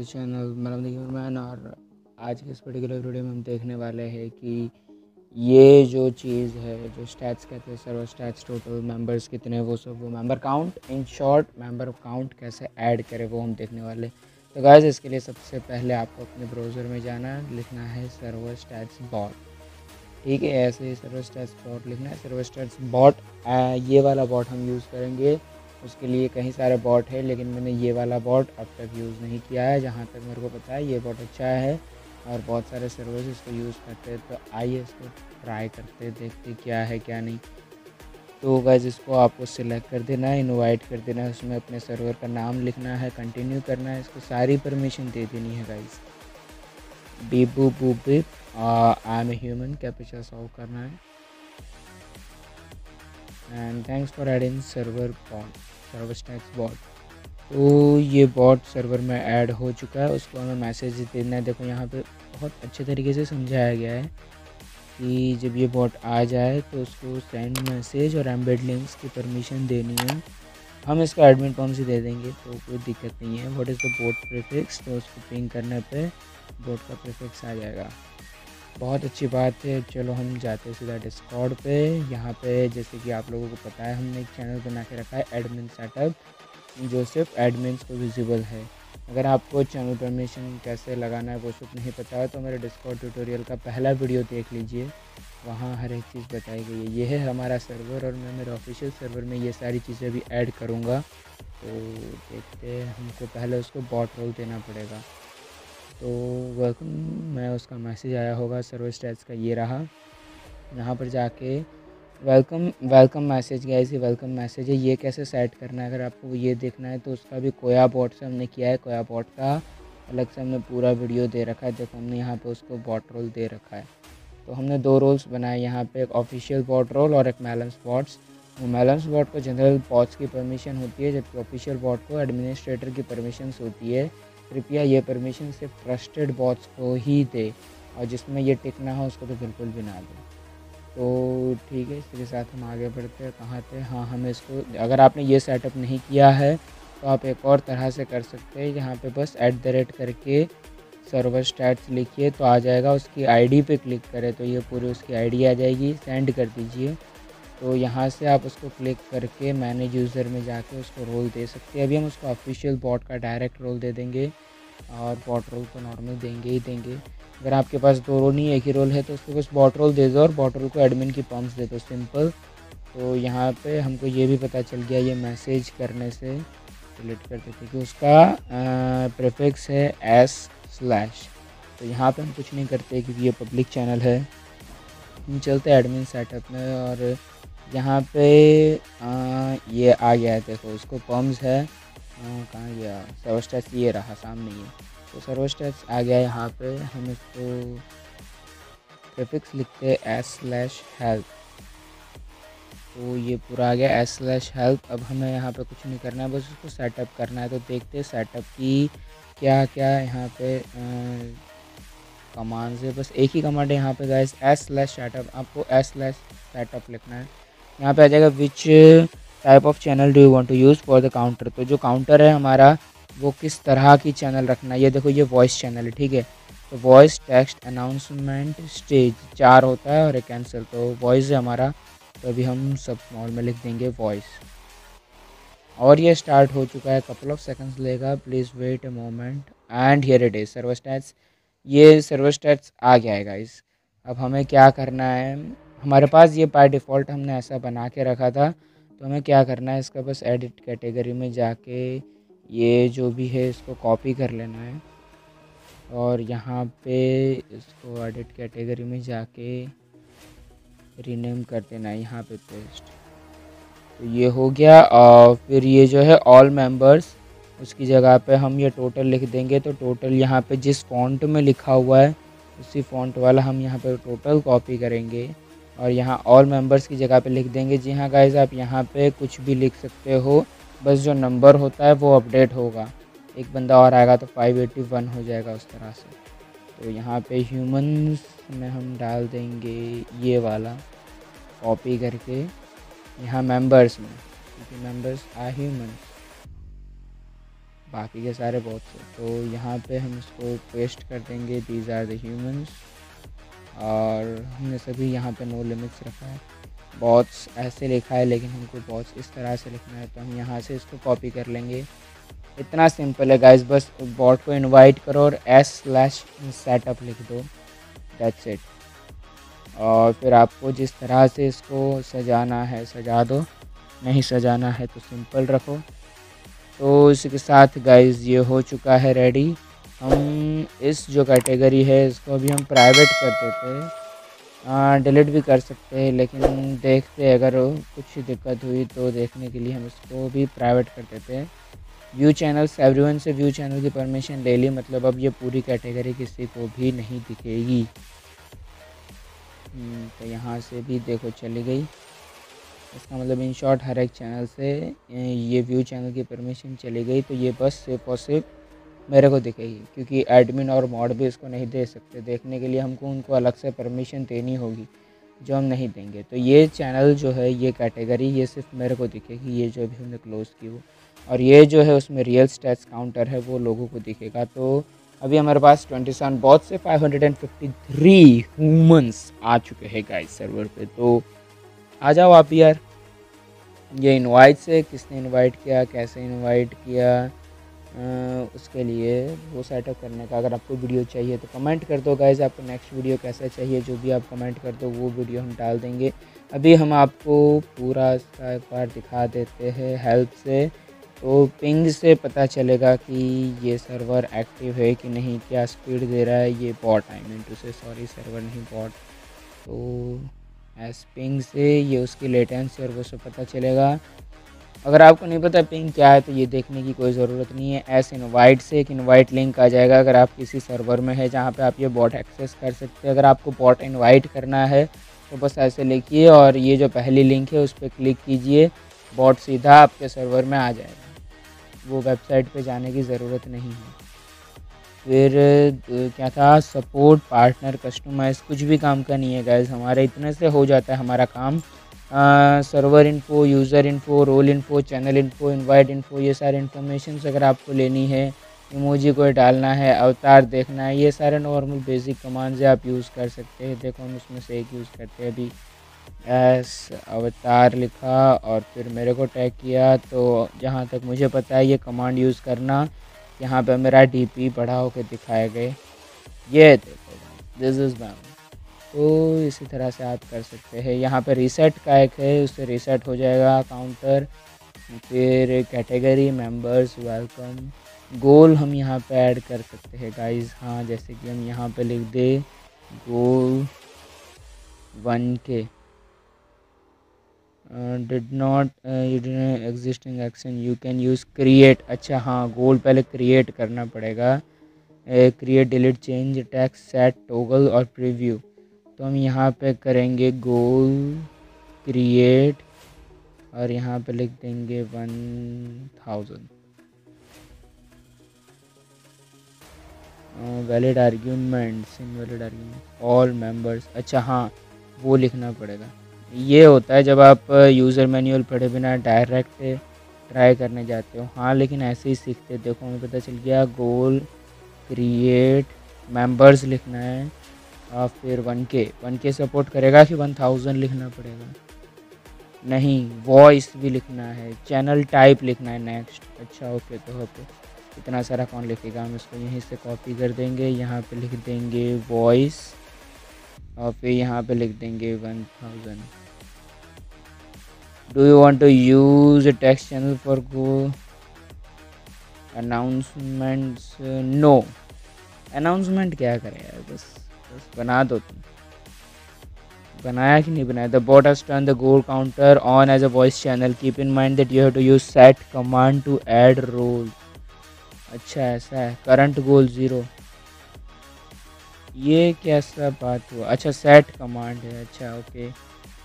के चैनल मालूम देखिए, और आज के इस पर्टिकुलर वीडियो में हम देखने वाले हैं कि ये जो चीज़ है जो स्टैट्स कहते हैं, सर्वर स्टैट्स, टोटल मेंबर्स कितने, वो सब, वो member count, in short member count कैसे ऐड करें वो हम देखने वाले। तो गाइस इसके लिए सबसे पहले आपको अपने ब्राउज़र में जाना, लिखना है सर्वर स्टैट्स बॉट, ठीक है, ऐसे ही सर्वर स्टैट्स बॉट लिखना है। सर्वर स्टैट्स बॉट, ये वाला बॉट हम यूज़ करेंगे, उसके लिए कई सारे बॉट है लेकिन मैंने ये वाला बॉट अब तक यूज़ नहीं किया है, जहाँ तक मेरे को पता है। ये बॉट अच्छा है और बहुत सारे सर्वर्स इसको यूज़ करते हैं, तो आइए इसको ट्राई करते हैं, देखते क्या है क्या नहीं। तो गाइस इसको आपको सिलेक्ट कर देना है, इनवाइट कर देना है, उसमें अपने सर्वर का नाम लिखना है, कंटिन्यू करना है, इसको सारी परमिशन दे देनी है गाइस। बी बू बू beep, I am a human, captcha solve करना है। And thanks for adding server bot, server stats bot. तो ये बॉट सर्वर में ऐड हो चुका है, उसको हमें मैसेज देना है। देखो यहाँ पे बहुत अच्छे तरीके से समझाया गया है कि जब ये बॉट आ जाए तो उसको सेंड मैसेज और एम्बेड लिंक्स की परमिशन देनी है। हम इसका एडमिन फॉर्म से दे देंगे तो कोई दिक्कत नहीं है। What is the bot prefix, तो उसको पिंग करने पे बॉट का प्रीफिक्स आ जाएगा। बहुत अच्छी बात है। चलो हम जाते हैं सीधा डिस्कॉर्ड पे। यहाँ पे जैसे कि आप लोगों को पता है हमने एक चैनल बना के रखा है एडमिन सेटअप, जो सिर्फ एडमिन्स को विजिबल है। अगर आपको चैनल परमिशन कैसे लगाना है वो सब नहीं पता है तो मेरे डिस्कॉर्ड ट्यूटोरियल का पहला वीडियो देख लीजिए, वहाँ हर एक चीज़ बताई गई है। ये है हमारा सर्वर और मैं मेरे ऑफिशियल सर्वर में ये सारी चीज़ें भी ऐड करूँगा। तो देखते हमको पहले उसको बॉट रोल देना पड़ेगा। तो वेलकम मैं उसका मैसेज आया होगा, सर्वर स्टैट्स का ये रहा, यहाँ पर जाके वेलकम मैसेज गया, इसी वेलकम मैसेज है। ये कैसे सेट करना है अगर आपको ये देखना है तो उसका भी कोया बॉट से हमने किया है, कोया बॉट का अलग से हमने पूरा वीडियो दे रखा है। देखो हमने यहाँ पे उसको बॉट रोल दे रखा है। तो हमने दो रोल्स बनाए यहाँ पे, एक ऑफिशियल बॉट रोल और एक मैलम्स बॉट्स। मैलम्स बॉट को जनरल बॉट्स की परमिशन होती है, जबकि ऑफिशियल बॉट को एडमिनिस्ट्रेटर की परमिशन होती है। कृपया ये परमिशन सिर्फ ट्रस्टेड बॉट्स को ही दे, और जिसमें ये टिक ना हो उसको तो बिल्कुल भी ना दे। तो ठीक है, इसके साथ हम आगे बढ़ते हैं। कहाँ थे? हाँ, हमें इसको अगर आपने ये सेटअप नहीं किया है तो आप एक और तरह से कर सकते हैं। यहाँ पे बस @ करके सर्वर स्टैट्स लिखिए तो आ जाएगा, उसकी आईडी पे क्लिक करें तो ये पूरी उसकी आईडी आ जाएगी। सेंड कर दीजिए तो यहाँ से आप उसको क्लिक करके मैनेज यूज़र में जाके उसको रोल दे सकते हैं। अभी हम उसको ऑफिशियल बॉट का डायरेक्ट रोल दे देंगे और बॉट रोल तो नॉर्मल देंगे ही देंगे। अगर आपके पास दो रोल नहीं एक ही रोल है तो उसको बस बॉट रोल दे दो और बॉट रोल को एडमिन की पम्प्स दे दो, सिंपल। तो यहाँ पे हमको ये भी पता चल गया ये मैसेज करने से रिलेट करते थे कि उसका प्रीफिक्स है / तो यहाँ पे हम कुछ नहीं करते क्योंकि ये पब्लिक चैनल है। हम चलते एडमिन सेटअप में और यहाँ पे ये आ गया है। देखो उसको पम्प्स है, कहाँ गया सर्वर स्टैट्स, ये रहा सामने ही। तो सर्वर स्टैट्स आ गया। यहाँ पे हम इसको प्रीफिक्स लिखते हैं /हेल्प, तो ये पूरा आ गया /हेल्प। अब हमें यहाँ पे कुछ नहीं करना है, बस उसको सेटअप करना है। तो देखते हैं सेटअप की क्या क्या यहाँ पे कमांड्स है। बस एक ही कमांड है यहाँ पे गाइस, /सेटअप। आपको /सेटअप लिखना है। यहाँ पे आ जाएगा which type of channel do you want to use for the counter, तो जो काउंटर है हमारा वो किस तरह की चैनल रखना है। ये देखो ये वॉइस चैनल है, ठीक है, तो वॉइस, टेक्स्ट, अनाउंसमेंट, स्टेज, 4 होता है और एक कैंसिल। तो वॉइस है हमारा, तो अभी हम सब स्मॉल में लिख देंगे वॉइस। और ये स्टार्ट हो चुका है, कपल ऑफ सेकंड्स लेगा, please wait a moment and here it is server stats. ये सर्वर स्टैट्स आ गया है गाइस। अब हमें क्या करना है, हमारे पास ये बाय डिफ़ॉल्ट हमने ऐसा बना के रखा था, तो हमें क्या करना है इसका बस एडिट कैटेगरी में जाके ये जो भी है इसको कॉपी कर लेना है और यहाँ पे इसको एडिट कैटेगरी में जाके रीनेम कर देना है, यहाँ पे पेस्ट। तो ये हो गया और फिर ये जो है ऑल मेंबर्स, उसकी जगह पे हम ये टोटल लिख देंगे। तो टोटल यहाँ पे जिस फॉन्ट में लिखा हुआ है उसी फॉन्ट वाला हम यहाँ पे टोटल कॉपी करेंगे और यहाँ ऑल मेंबर्स की जगह पे लिख देंगे। जी हाँ गाइज, आप यहाँ पे कुछ भी लिख सकते हो, बस जो नंबर होता है वो अपडेट होगा। एक बंदा और आएगा तो 581 हो जाएगा उस तरह से। तो यहाँ पे ह्यूमंस में हम डाल देंगे ये वाला कॉपी करके यहाँ मेंबर्स में, क्योंकि मेंबर्स आर ह्यूमंस। बाकी के सारे बॉट्स हैं। तो यहाँ पे हम इसको पेस्ट कर देंगे दीज आर द ह्यूमंस, और हमने सभी यहाँ पे नो लिमिट्स रखा है। बॉट्स ऐसे लिखा है लेकिन हमको बॉट्स इस तरह से लिखना है, तो हम यहाँ से इसको कॉपी कर लेंगे। इतना सिंपल है गाइस, बस बॉट को इनवाइट करो और s/setup लिख दो, दैट्स इट। और फिर आपको जिस तरह से इसको सजाना है सजा दो, नहीं सजाना है तो सिंपल रखो। तो इसके साथ गाइस ये हो चुका है रेडी। हम इस जो कैटेगरी है इसको भी हम प्राइवेट कर देते हैं, डिलीट भी कर सकते हैं, लेकिन देखते अगर कुछ दिक्कत हुई तो देखने के लिए हम इसको भी प्राइवेट कर देते हैं। व्यू चैनल्स, एवरीवन से व्यू चैनल की परमिशन ले ली, मतलब अब ये पूरी कैटेगरी किसी को भी नहीं दिखेगी। तो यहाँ से भी देखो चली गई, इसका मतलब इन शॉर्ट हर एक चैनल से ये व्यू चैनल की परमिशन चली गई। तो ये बस सिर्फ और सिर्फ मेरे को दिखेगी, क्योंकि एडमिन और मॉड भी इसको नहीं दे सकते। देखने के लिए हमको उनको अलग से परमिशन देनी होगी जो हम नहीं देंगे। तो ये चैनल जो है, ये कैटेगरी, ये सिर्फ मेरे को दिखेगी, ये जो भी हमने क्लोज़ की वो, और ये जो है उसमें रियल स्टैट्स काउंटर है वो लोगों को दिखेगा। तो अभी हमारे पास 27 बॉट्स से 553 ह्यूमंस आ चुके हैं गाइस सर्वर पे। तो आ जाओ आप यार, ये इनवाइट से किसने इनवाइट किया, कैसे इनवाइट किया, उसके लिए वो सेटअप करने का अगर आपको वीडियो चाहिए तो कमेंट कर दो गाइस। आपको नेक्स्ट वीडियो कैसा चाहिए जो भी आप कमेंट कर दो वो वीडियो हम डाल देंगे। अभी हम आपको पूरा इसका एक बार दिखा देते हैं हेल्प से, तो पिंग से पता चलेगा कि ये सर्वर एक्टिव है कि नहीं, क्या स्पीड दे रहा है। ये बॉट सर्वर नहीं बॉट, तो एस पिंग से ये उसकी लेटेंसी और वो सब पता चलेगा। अगर आपको नहीं पता पिंग क्या है तो ये देखने की कोई ज़रूरत नहीं है। एस इनवाइट से एक इनवाइट लिंक आ जाएगा अगर आप किसी सर्वर में है जहाँ पे आप ये बॉट एक्सेस कर सकते हैं। अगर आपको बॉट इनवाइट करना है तो बस ऐसे लिखिए और ये जो पहली लिंक है उस पर क्लिक कीजिए, बॉट सीधा आपके सर्वर में आ जाएगा, वो वेबसाइट पे जाने की ज़रूरत नहीं है। फिर क्या था, सपोर्ट पार्टनर कस्टमाइज़, कुछ भी काम का नहीं है गाइस, हमारे इतने से हो जाता है हमारा काम। Server info, user info, role info, channel info, invite info, ये सारे इन्फॉर्मेशन अगर आपको लेनी है, इमोजी कोई डालना है, अवतार देखना है, ये सारे नॉर्मल बेसिक कमांड्स आप यूज़ कर सकते हैं। देखो हम उसमें से एक यूज़ करते हैं अभी, एस अवतार लिखा और फिर मेरे को टैग किया। तो जहाँ तक मुझे पता है ये कमांड यूज़ करना, यहाँ पे मेरा डीपी बढ़ा होकर दिखाए गए, ये देखो दिस इज़ मैम। तो इसी तरह से आप कर सकते हैं। यहाँ पे रीसेट का एक है, उससे रीसेट हो जाएगा काउंटर। फिर कैटेगरी, मेंबर्स, वेलकम, गोल हम यहाँ पे ऐड कर सकते हैं गाइस। हाँ, जैसे कि हम यहाँ पे लिख दे goal 1K, did not existing action you can use create. अच्छा हाँ, गोल पहले क्रिएट करना पड़ेगा, create, delete, change, tax, set, toggle और प्रीव्यू। तो हम यहाँ पे करेंगे गोल क्रिएट और यहाँ पे लिख देंगे 1000। Valid arguments, invalid arguments, all members, अच्छा हाँ वो लिखना पड़ेगा। ये होता है जब आप यूज़र मैनुअल पढ़े बिना डायरेक्ट ट्राई करने जाते हो। हाँ लेकिन ऐसे ही सीखते। देखो हमें पता चल गया, गोल क्रिएट, मेंबर्स लिखना है और फिर 1K सपोर्ट करेगा कि 1000 लिखना पड़ेगा, नहीं वॉइस भी लिखना है, चैनल टाइप लिखना है नेक्स्ट। अच्छा ओके, तो ओके इतना सारा कौन लिखेगा, हम इसको यहीं से कॉपी कर देंगे, यहाँ पे लिख देंगे वॉइस और फिर यहाँ पे लिख देंगे 1000। Do you want to use text channel for go announcements, no. Announcement क्या करें यार, बस बना दो तुम। बनाया कि नहीं बनाया। The bot has turn the goal counter on as a voice channel, keep in mind that you have to use set command to add role. अच्छा ऐसा है, करंट गोल 0, ये कैसा बात हुआ। अच्छा सेट कमांड है, अच्छा ओके।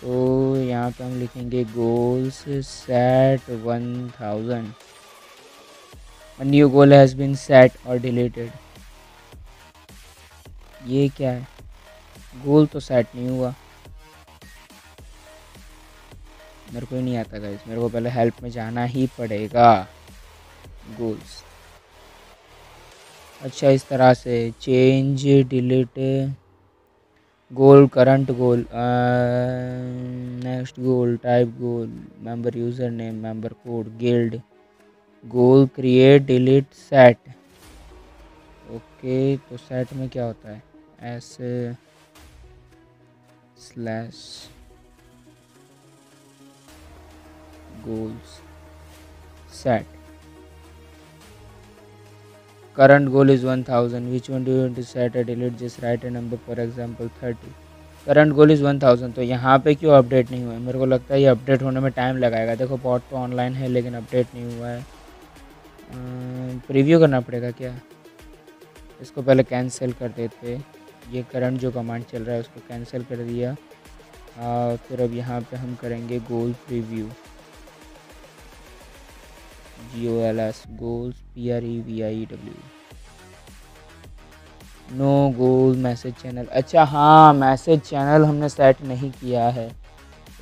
तो यहाँ पे हम लिखेंगे goals set 1000, new goal has been set और डिलीटेड। ये क्या है, गोल तो सेट नहीं हुआ, मेरे को ही नहीं आता गाइस, मेरे को पहले हेल्प में जाना ही पड़ेगा। गोल्स अच्छा इस तरह से change delete goal current goal next goal type goal member user name member code guild goal create delete set. Okay तो सेट में क्या होता है S slash goals set current goal is 1000 which one do you want to set or delete just write a number for example 30 current goal is 1000। तो यहाँ पे क्यों update नहीं हुआ है? मेरे को लगता है ये अपडेट होने में टाइम लगाएगा। देखो बॉट तो ऑनलाइन है लेकिन अपडेट नहीं हुआ है। प्रीव्यू करना पड़ेगा क्या? इसको पहले कैंसिल कर देते, ये करंट जो कमांड चल रहा है उसको कैंसिल कर दिया। फिर अब यहाँ पे हम करेंगे goal preview GOLS goals PREVIEW no goal message channel. अच्छा हाँ मैसेज चैनल हमने सेट नहीं किया है।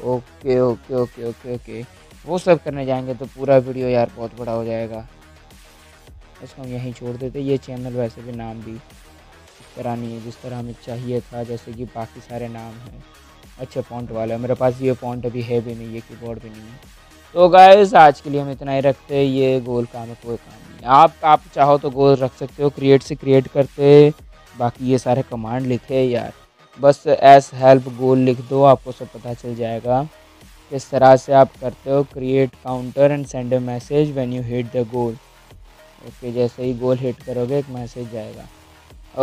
Okay okay okay okay okay वो सब करने जाएंगे तो पूरा वीडियो यार बहुत बड़ा हो जाएगा, इसको हम यहीं छोड़ देते। ये चैनल वैसे भी नाम भी इस तरह नहीं है जिस तरह हमें चाहिए था, जैसे कि बाकी सारे नाम हैं। अच्छा फॉन्ट वाला मेरे पास ये फॉन्ट अभी है भी नहीं, ये कीबोर्ड भी नहीं है। तो गाइस आज के लिए हम इतना ही रखते हैं। ये गोल काम है कोई काम नहीं। आप चाहो तो गोल रख सकते हो, क्रिएट से क्रिएट करते, बाकी ये सारे कमांड लिखे यार, बस एस हेल्प गोल लिख दो आपको सब पता चल जाएगा किस तरह से आप करते हो। Create counter and send a message when you hit the goal. Okay जैसे ही गोल हिट करोगे एक मैसेज जाएगा।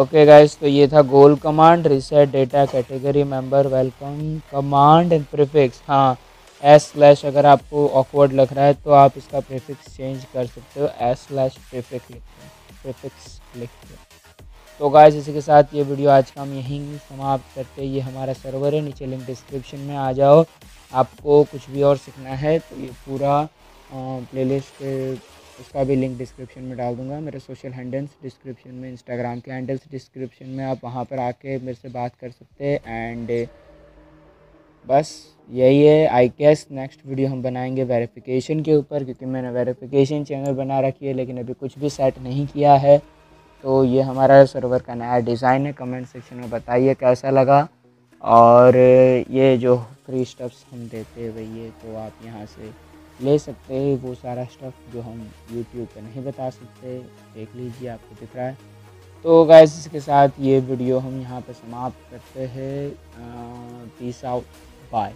ओके गाइस तो ये था goal command. Reset data category member welcome command and prefix. हाँ एस स्लैश अगर आपको ऑकवर्ड लग रहा है तो आप इसका प्रीफिक्स चेंज कर सकते हो, एस स्लैश प्रीफिक्स लिखते हो। तो गाइस इसी के साथ ये वीडियो आज का हम यहीं समाप्त करते हैं। ये हमारा सर्वर है, नीचे लिंक डिस्क्रिप्शन में आ जाओ। आपको कुछ भी और सीखना है तो ये पूरा प्लेलिस्ट उसका भी लिंक डिस्क्रिप्शन में डाल दूँगा। मेरे सोशल हैंडल्स डिस्क्रिप्शन में, इंस्टाग्राम के हैंडल्स डिस्क्रिप्शन में, आप वहाँ पर आके मेरे से बात कर सकते हैं। एंड बस यही है आई गेस। नेक्स्ट वीडियो हम बनाएंगे वेरिफिकेशन के ऊपर, क्योंकि मैंने वेरिफिकेशन चैनल बना रखी है लेकिन अभी कुछ भी सेट नहीं किया है। तो ये हमारा सर्वर का नया डिज़ाइन है। कमेंट सेक्शन में बताइए कैसा लगा। और ये जो फ्री स्टफ्स हम देते हैं भैया तो आप यहाँ से ले सकते हैं, वो सारा स्टफ़ जो हम यूट्यूब पर नहीं बता सकते, देख लीजिए आपको दिख रहा है। तो गाइस इसके साथ ये वीडियो हम यहाँ पर समाप्त करते हैं। Peace out bye.